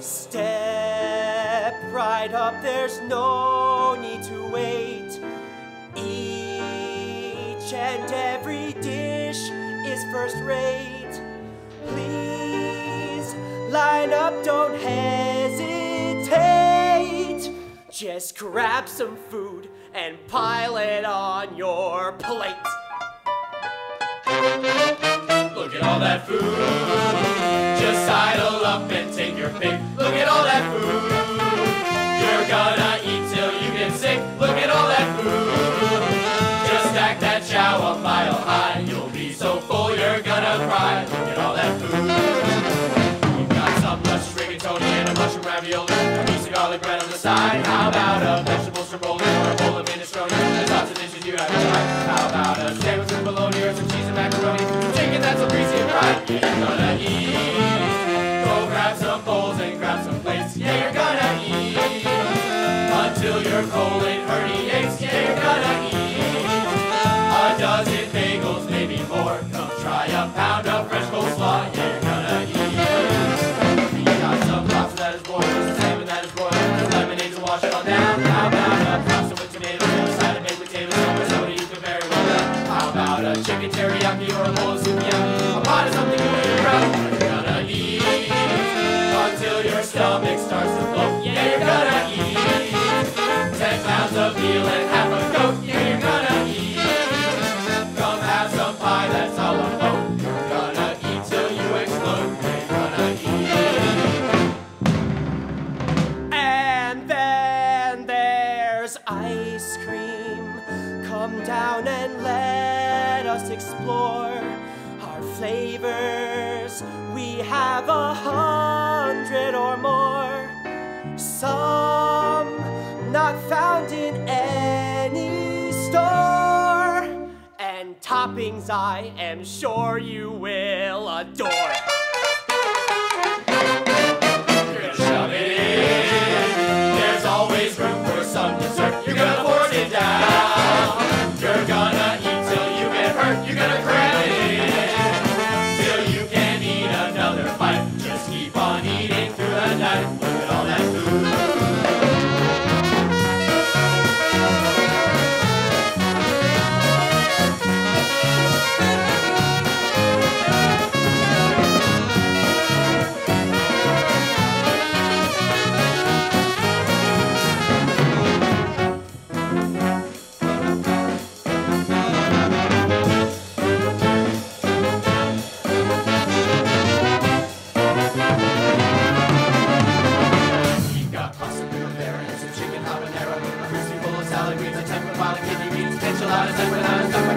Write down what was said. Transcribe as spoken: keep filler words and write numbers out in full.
Step right up, there's no need to wait. Each and every dish is first rate. Please line up, don't hesitate. Just grab some food and pile it on your plate. Look at all that food. Just sidle up and take your pick. Look at all that food. You're gonna eat till you get sick. Look at all that food. Just stack that chow a mile high. You'll be so full you're gonna cry. Look at all that food. We've got some luscious rigatoni and a mushroom ravioli, a piece of garlic bread on the side. How about a vegetable stromboli or a bowl of minestrone? There's lots of dishes you haven't tried. How about a sandwich with bologna or some cheese and macaroni? Chicken that's so greasy and fried. You're gonna eat. Go grab some bowls and grab some plates. Yeah, you're gonna eat until your colon herniates. Yeah, you're gonna eat a dozen bagels, maybe more. Come try a pound of fresh coleslaw. Yeah, you're gonna eat. We got some lobster that is boiled, some salmon that is broiled, some lemonade to wash it all down. How about a pasta with tomatoes and a side of baked potatoes? Or soda, you can very well done. How about a chicken teriyaki or a bowl of sukiyaki? A pot of something you eat, bro. You're gonna eat until your stomach starts to bloat. Yeah, you're gonna eat ten pounds of veal and half a goat. Yeah, you're gonna eat. Come have some pie that's all alone. You're gonna eat till you explode. You're gonna eat. And then there's ice cream. Come down and let us explore our flavors. We have a hundred or more. Some not found in any store. And toppings I am sure you will adore. You're gonna shove it in. There's always room for some dessert. You're gonna force it down. You're gonna eat till you get hurt. You're gonna cram it in till you can't eat another bite. Just keep on eating through the night. Look at all that food. Chicken habanero, a crispy bowl of salad greens, a tempered wild kidney beans, enchiladas and bananas.